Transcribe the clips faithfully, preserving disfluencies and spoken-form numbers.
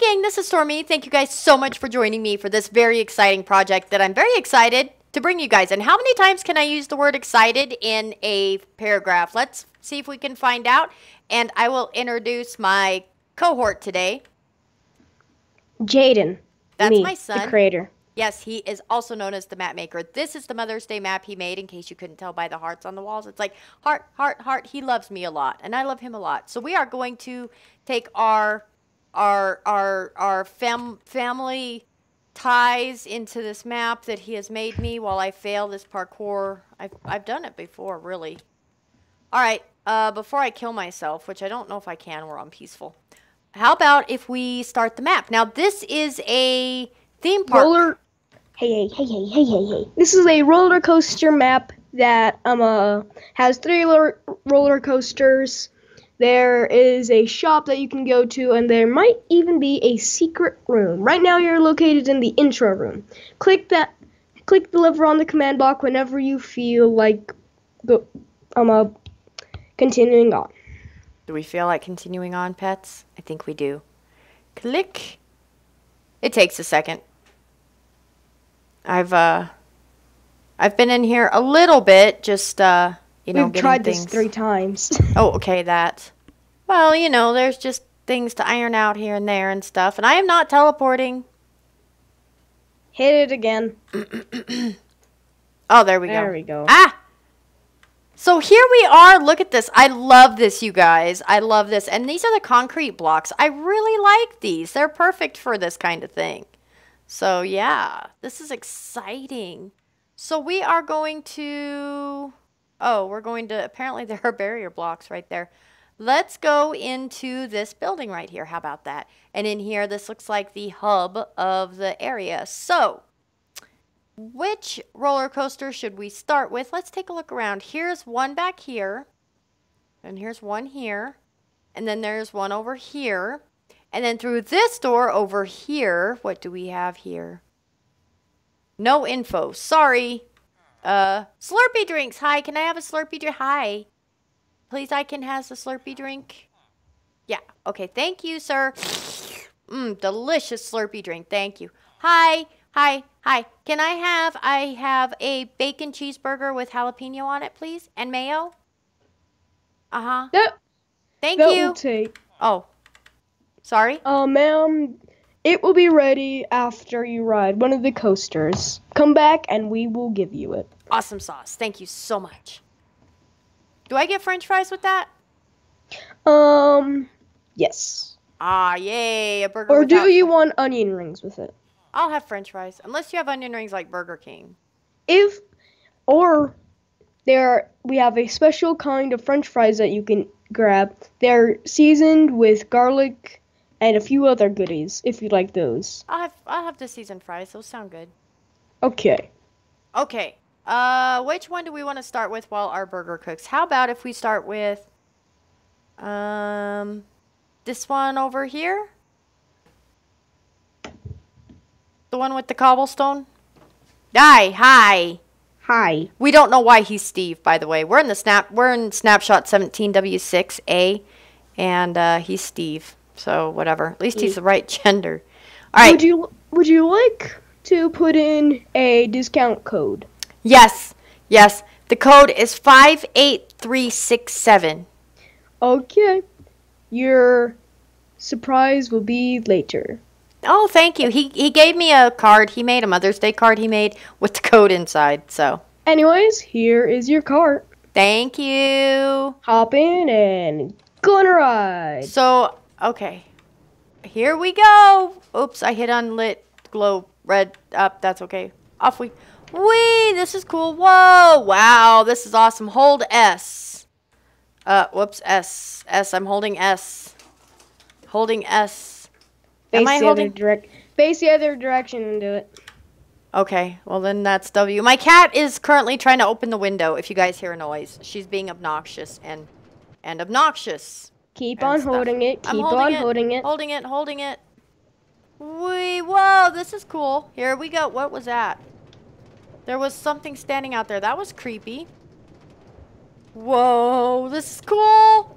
gang, this is Stormy. Thank you guys so much for joining me for this very exciting project that I'm very excited to bring you guys. And how many times can I use the word excited in a paragraph? Let's see if we can find out. And I will introduce my cohort today. Jaydon. That's me, my son. The creator. Yes, he is also known as the map maker. This is the Mother's Day map he made, in case you couldn't tell by the hearts on the walls. It's like heart, heart, heart. He loves me a lot, and I love him a lot. So we are going to take our our our our fam family ties into this map that he has made me while I fail this parkour. I've, I've done it before, really. All right, uh, before I kill myself, which I don't know if I can. We're on peaceful. How about if we start the map? Now, this is a theme park. Roller Hey, hey, hey, hey, hey, hey. This is a roller coaster map that um uh, has three roller coasters. There is a shop that you can go to, and there might even be a secret room. Right now you're located in the intro room. Click that click the lever on the command block whenever you feel like go um uh, continuing on. Do we feel like continuing on, pets? I think we do. Click. It takes a second. I've uh, I've been in here a little bit, just uh, you know. We've tried this three times. Oh, okay, that. Well, you know, there's just things to iron out here and there and stuff. And I am not teleporting. Hit it again. Oh, there we go. There we go. Ah. So here we are. Look at this. I love this, you guys. I love this. And these are the concrete blocks. I really like these. They're perfect for this kind of thing. So, yeah, this is exciting. So we are going to, oh, we're going to, apparently there are barrier blocks right there. Let's go into this building right here. How about that? And in here, this looks like the hub of the area. So which roller coaster should we start with? Let's take a look around. Here's one back here, and here's one here, and then there's one over here. And then through this door over here, what do we have here? No info. Sorry. Uh, Slurpee drinks. Hi, can I have a Slurpee drink? Hi. Please, I can have a Slurpee drink. Yeah. Okay, thank you, sir. Mmm, delicious Slurpee drink. Thank you. Hi. Hi. Hi. Can I have, I have a bacon cheeseburger with jalapeno on it, please? And mayo? Uh-huh. No. Thank you. That will take. Oh. Sorry? Uh, ma'am, it will be ready after you ride one of the coasters. Come back and we will give you it. Awesome sauce. Thank you so much. Do I get french fries with that? Um, yes. Ah, yay. A burger. Or do you want onion rings with it? I'll have french fries. Unless you have onion rings like Burger King. If, or there, we have a special kind of french fries that you can grab. They're seasoned with garlic and a few other goodies, if you like those. I'll have, I'll have the seasoned fries. Those sound good. Okay. Okay. Uh, which one do we want to start with while our burger cooks? How about if we start with um, this one over here? The one with the cobblestone? Hi. Hi. Hi. We don't know why he's Steve, by the way. We're in the snap. We're in snapshot seventeen W six A, and uh, he's Steve. So whatever. At least he's the right gender. All right. Would you would you like to put in a discount code? Yes. Yes. The code is five eight three six seven. Okay. Your surprise will be later. Oh, thank you. He he gave me a card. He made a Mother's Day card he made with the code inside. So. Anyways, here is your card. Thank you. Hop in and go on a ride. So. Okay, here we go. Oops, I hit unlit, glow, red, up, that's okay. Off we, wee, this is cool. Whoa, wow, this is awesome. Hold S. Uh, whoops, S, S, I'm holding S. Holding S. Face Am I the holding? Other direct, face the other direction and do it. Okay, well then that's W. My cat is currently trying to open the window, if you guys hear a noise. She's being obnoxious and, and obnoxious. Keep on stuff. holding it. Keep I'm holding on it, holding it. Holding it. Holding it. We whoa! This is cool. Here we go. What was that? There was something standing out there. That was creepy. Whoa! This is cool.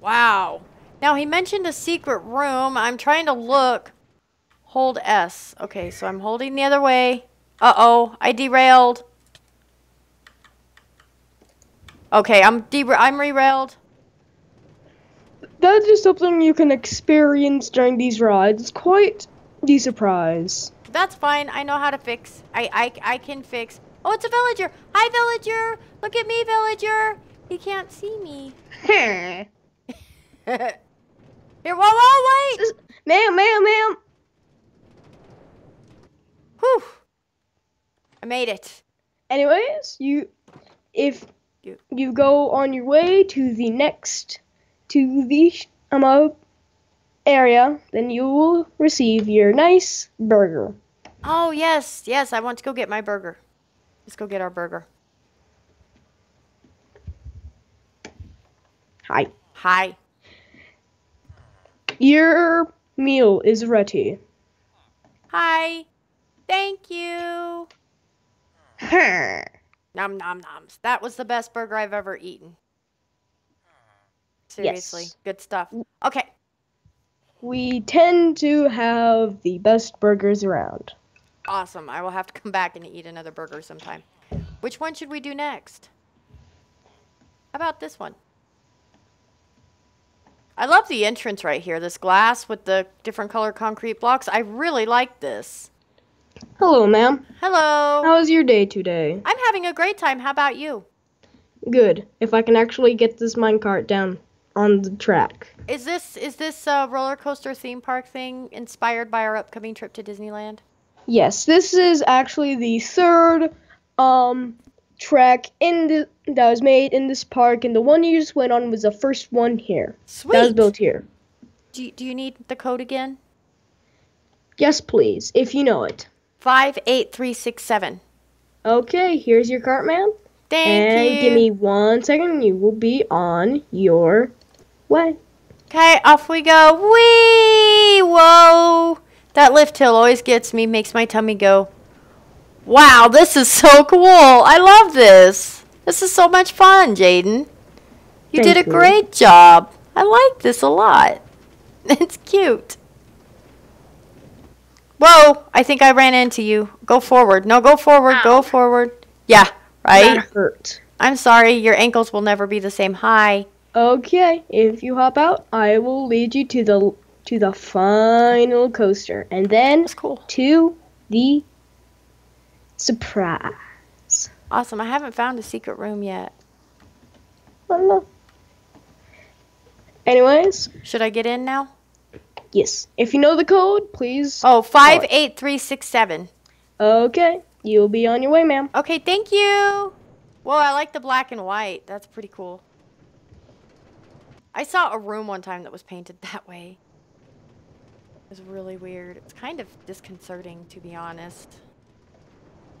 Wow. Now, he mentioned a secret room. I'm trying to look. Hold S. Okay, so I'm holding the other way. Uh-oh, I derailed. Okay, I'm de I'm re-railed. That's just something you can experience during these rides. It's quite the surprise. That's fine. I know how to fix. I, I, I can fix. Oh, it's a villager. Hi, villager. Look at me, villager. He can't see me. Here, whoa, whoa, wait. Ma'am, ma'am, ma'am. Whew. I made it. Anyways, you, if you, you go on your way to the next, to the um, area, then you will receive your nice burger. Oh, yes, yes, I want to go get my burger. Let's go get our burger. Hi. Hi. Your meal is ready. Hi. Thank you. Her. Nom nom noms. That was the best burger I've ever eaten. Seriously, yes. Good stuff. Okay. We tend to have the best burgers around. Awesome. I will have to come back and eat another burger sometime. Which one should we do next? How about this one? I love the entrance right here. This glass with the different color concrete blocks. I really like this. Hello, ma'am. Hello. How was your day today? I'm having a great time. How about you? Good. If I can actually get this minecart down on the track. Is this is this uh, roller coaster theme park thing inspired by our upcoming trip to Disneyland? Yes, this is actually the third um track in the, that was made in this park, and the one you just went on was the first one here. Sweet. That was built here. Do you, do you need the code again? Yes, please, if you know it. five eight three six seven. Okay, here's your cart, ma'am. Thank and you. And give me one second, and you will be on your way. Okay, off we go. Whee! Whoa! That lift hill always gets me, makes my tummy go. Wow, this is so cool. I love this. This is so much fun, Jaydon. You Thank did a you. great job. I like this a lot. It's cute. Whoa, I think I ran into you. Go forward. No, go forward. Ow. Go forward. Yeah, right? That hurt. I'm sorry. Your ankles will never be the same. Hi. Okay, if you hop out, I will lead you to the to the final coaster. And then That's cool. to the surprise. Awesome. I haven't found a secret room yet. I don't know. Anyways. Should I get in now? Yes. If you know the code, please. Oh, five eight three six seven. Okay. You'll be on your way, ma'am. Okay, thank you. Whoa, I like the black and white. That's pretty cool. I saw a room one time that was painted that way. It was really weird. It's kind of disconcerting, to be honest.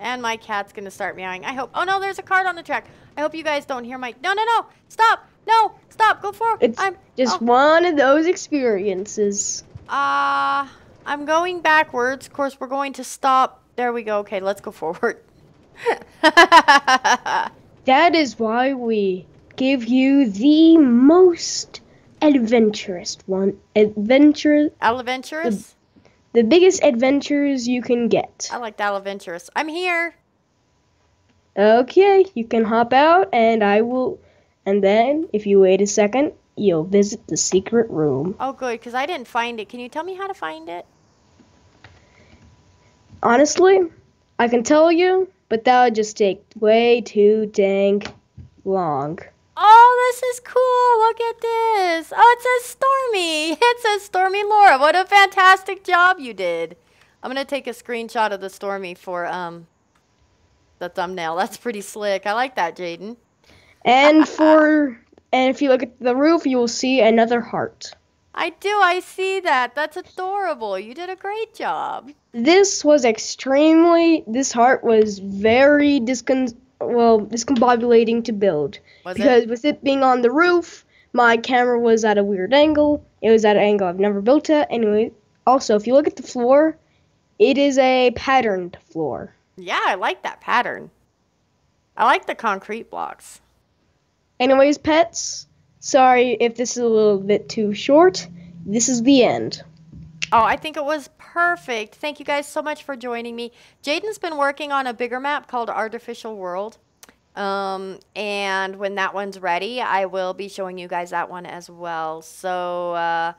And my cat's going to start meowing. I hope. Oh, no, there's a cart on the track. I hope you guys don't hear my. No, no, no. Stop. No, stop. Go forward. It's I'm, just oh. one of those experiences. Uh, I'm going backwards. Of course, we're going to stop. There we go. Okay, let's go forward. That is why we give you the most adventurous one. Adventure. Adventurous? The, the biggest adventures you can get. I like that adventurous. I'm here. Okay, you can hop out and I will... And then, if you wait a second, you'll visit the secret room. Oh, good, because I didn't find it. Can you tell me how to find it? Honestly, I can tell you, but that would just take way too dang long. Oh, this is cool. Look at this. Oh, it says Stormy. It says Stormy Laura. What a fantastic job you did. I'm going to take a screenshot of the Stormy for um the thumbnail. That's pretty slick. I like that, Jaydon. And for and if you look at the roof, you will see another heart. I do. I see that. That's adorable. You did a great job. This was extremely. This heart was very discon well discombobulating to build was because it? with it being on the roof, my camera was at a weird angle. It was at an angle I've never built at. Anyway, also if you look at the floor, it is a patterned floor. Yeah, I like that pattern. I like the concrete blocks. Anyways, pets, Sorry if this is a little bit too short. This is the end. Oh, I think it was perfect. Thank you guys so much for joining me. Jaydon's been working on a bigger map called Artificial World. Um, and when that one's ready, I will be showing you guys that one as well. So, uh,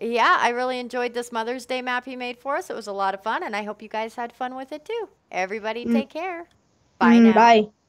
yeah, I really enjoyed this Mother's Day map he made for us. It was a lot of fun, and I hope you guys had fun with it too. Everybody mm. take care. Bye mm, now. Bye.